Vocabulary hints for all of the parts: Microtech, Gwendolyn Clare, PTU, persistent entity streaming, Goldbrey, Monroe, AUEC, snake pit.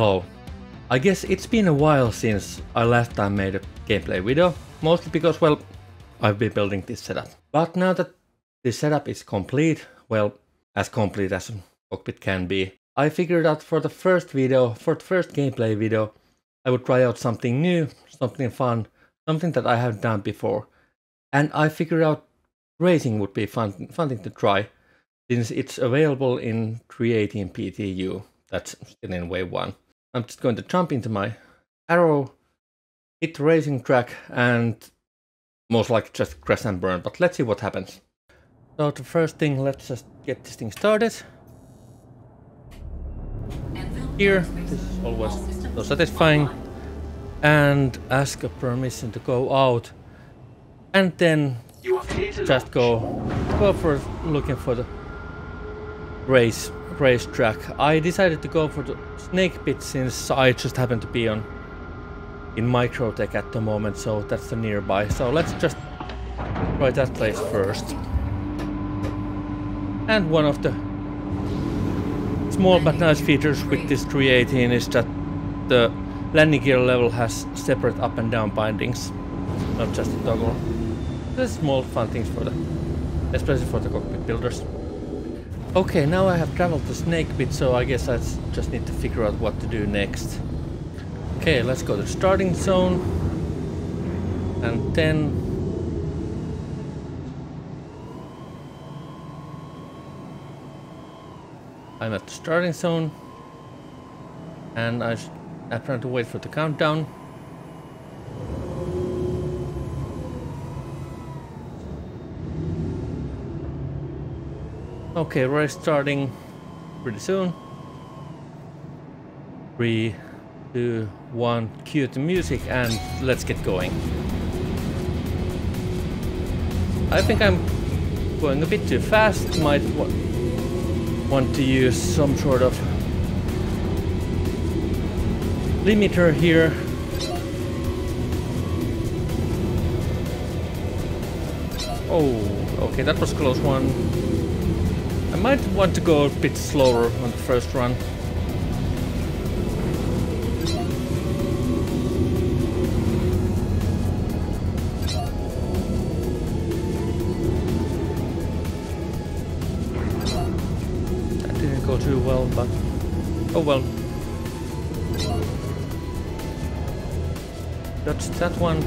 Hello. I guess it's been a while since I last time made a gameplay video, mostly because, well, I've been building this setup. But now that this setup is complete, well, as complete as a cockpit can be, I figured out for the first gameplay video, I would try out something new, something fun, something that I haven't done before. And I figured out racing would be fun thing to try, since it's available in 3.18 PTU, that's still in wave 1. I'm just going to jump into my arrow, hit racing track, and most likely just crash and burn, but let's see what happens. So the first thing, let's just get this thing started. Here, this is always so satisfying. And ask a permission to go out. And then just go for looking for the racetrack. I decided to go for the snake pit since I just happen to be in Microtech at the moment, so that's the nearby. So let's just try that place first. And one of the small but nice features with this 3.18 is that the landing gear level has separate up and down bindings, not just the toggle. There's small fun things for the, especially for the cockpit builders. Okay, now I have traveled the snake pit, so I guess I just need to figure out what to do next. Okay, let's go to the starting zone, and then I'm at the starting zone, and I plan to wait for the countdown. Okay, we're starting pretty soon. 3, 2, 1, cue the music, and let's get going. I think I'm going a bit too fast. Might want to use some sort of limiter here. Oh, okay, that was a close one. I might want to go a bit slower on the first run. Too well, but oh well. That's that one.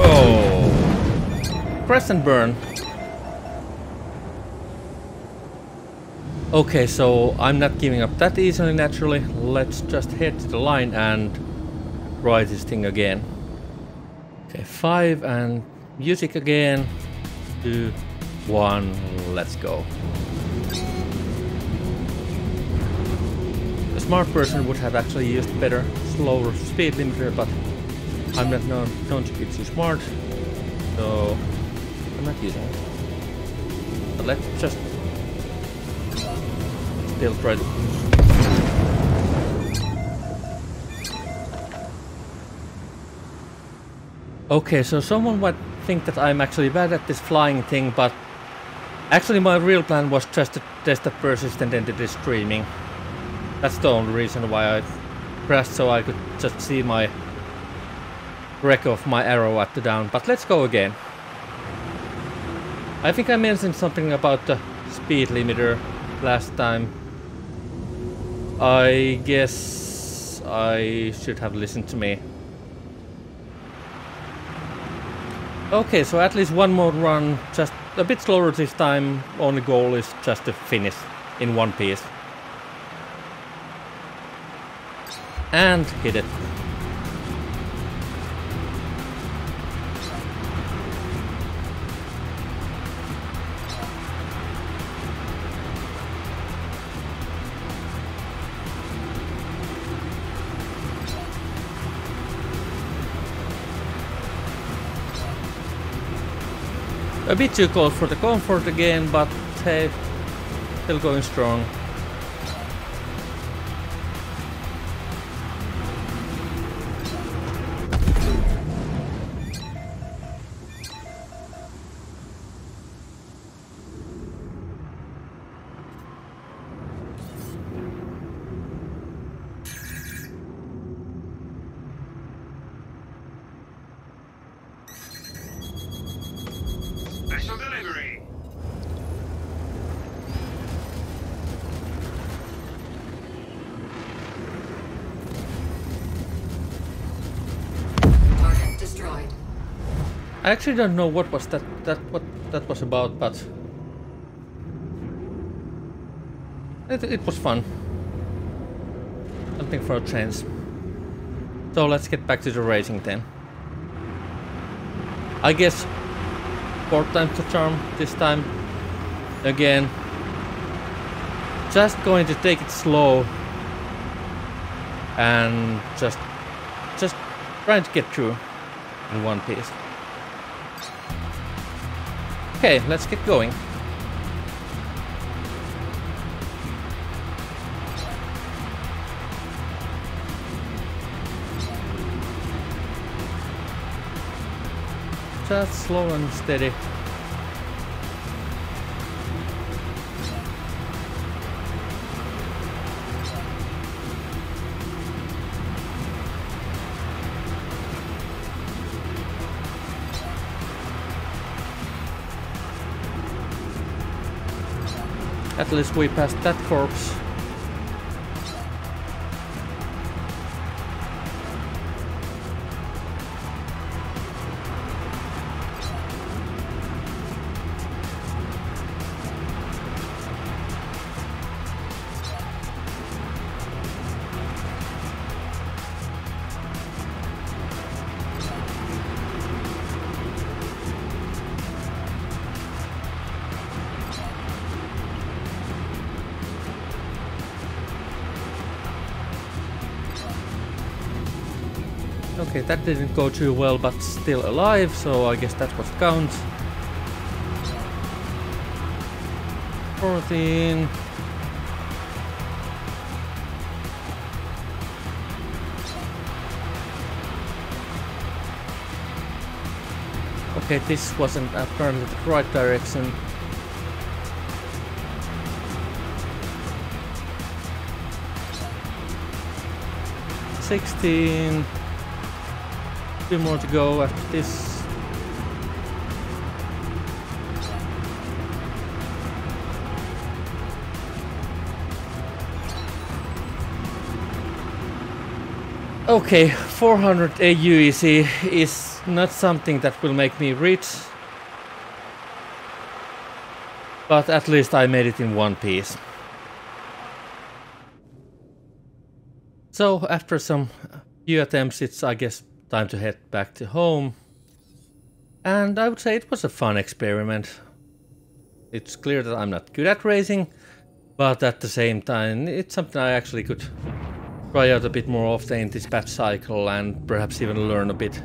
Oh, press and burn. Okay, so I'm not giving up that easily, naturally. Let's just hit the line and try this thing again. Okay, 5 and music again. 2, 1, let's go. A smart person would have actually used better, slower speed limiter, but I'm not known to be too smart, so I'm not using it. But let's just still try to. Okay, so someone might think that I'm actually bad at this flying thing, but actually my real plan was just to test the persistent entity streaming. That's the only reason why I crashed, so I could just see my wreck of my arrow at the down. But let's go again. I think I mentioned something about the speed limiter last time. I guess I should have listened to me. Okay, so at least one more run, just a bit slower this time. Only goal is just to finish in one piece. And hit it. A bit too close for the comfort again, but hey, still going strong. I actually don't know what was that was about, but it was fun. Something for a change. So let's get back to the racing then. I guess 4 times the charm this time again. Just going to take it slow and just trying to get through in one piece. Okay, let's get going. Just slow and steady. At least we passed that corpse. Okay, that didn't go too well, but still alive, so I guess that's what counts. 14. Okay, this wasn't apparently the right direction. $16. 2 more to go after this. Okay, 400 AUEC is not something that will make me rich, but at least I made it in one piece. So after some few attempts, it's, I guess, time to head back to home, and I would say it was a fun experiment. It's clear that I'm not good at racing, but at the same time it's something I actually could try out a bit more often in this patch cycle and perhaps even learn a bit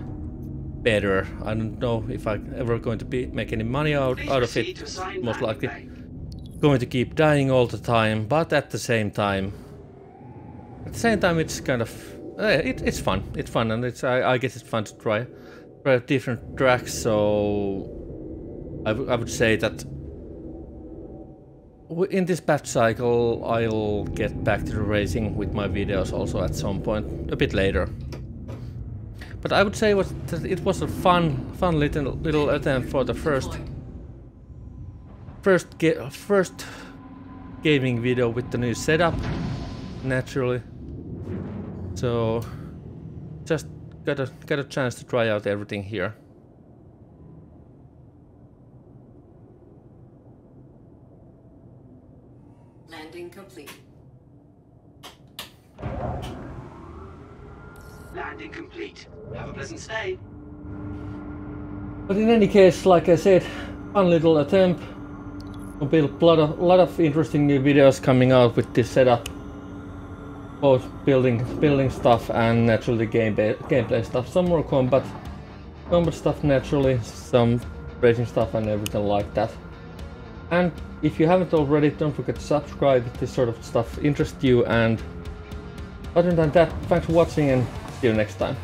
better. I don't know if I'm ever going to make any money out of it, most likely going to keep dying all the time, but at the same time it's kind of it's fun. It's fun, and I guess it's fun to try different tracks. So I would say that in this patch cycle, I'll get back to the racing with my videos also at some point, a bit later. But I would say that it was a fun little attempt for the first gaming video with the new setup. Naturally. So, just got a chance to try out everything here. Landing complete. Landing complete. Have a pleasant stay. But in any case, like I said, fun little attempt. We'll build a lot of interesting new videos coming out with this setup. Both building stuff and naturally gameplay stuff, some more combat stuff naturally, some racing stuff and everything like that. And if you haven't already, don't forget to subscribe if this sort of stuff interests you, and other than that, thanks for watching and see you next time.